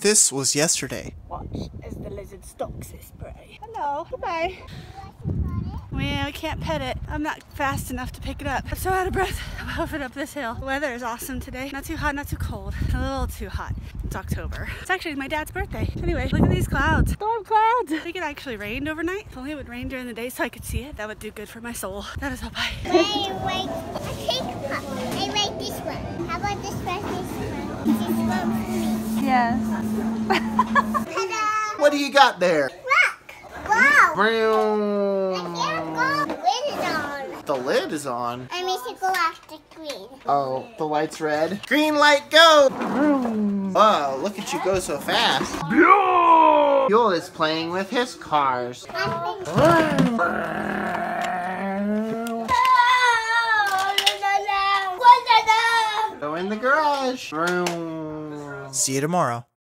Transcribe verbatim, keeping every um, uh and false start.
This was yesterday. Watch as the lizard stalks its prey. Hello, goodbye. Well, we can't pet it. I'm not fast enough to pick it up. I'm so out of breath. I'm hoofing up this hill. The weather is awesome today. Not too hot, not too cold. A little too hot. It's October. It's actually my dad's birthday. Anyway, look at these clouds. Storm clouds. I think it actually rained overnight. If only it would rain during the day so I could see it. That would do good for my soul. That is all. Bye. I like a pink cup. I like this one. How about this one? This one. This one for me. Yes. What do you got there? Look. Wow. Brown. I The lid is on. I mean, to go after green. Oh, the light's red. Green light, go! Oh, look at you go so fast. Buel is playing with his cars. Go in the garage. See you tomorrow.